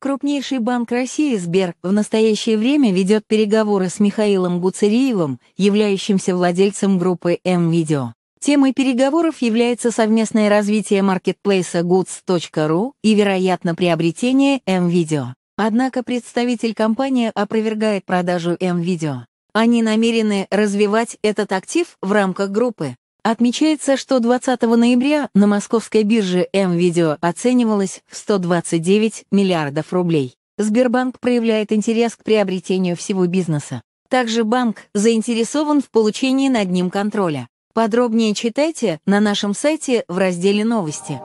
Крупнейший банк России Сбер в настоящее время ведет переговоры с Михаилом Гуцериевым, являющимся владельцем группы М.Видео. Темой переговоров является совместное развитие маркетплейса goods.ru и, вероятно, приобретение М.Видео. Однако представитель компании опровергает продажу М.Видео. Они намерены развивать этот актив в рамках группы. Отмечается, что 20 ноября на московской бирже М.Видео оценивалось в 129 миллиардов рублей. Сбербанк проявляет интерес к приобретению всего бизнеса. Также банк заинтересован в получении над ним контроля. Подробнее читайте на нашем сайте в разделе «Новости».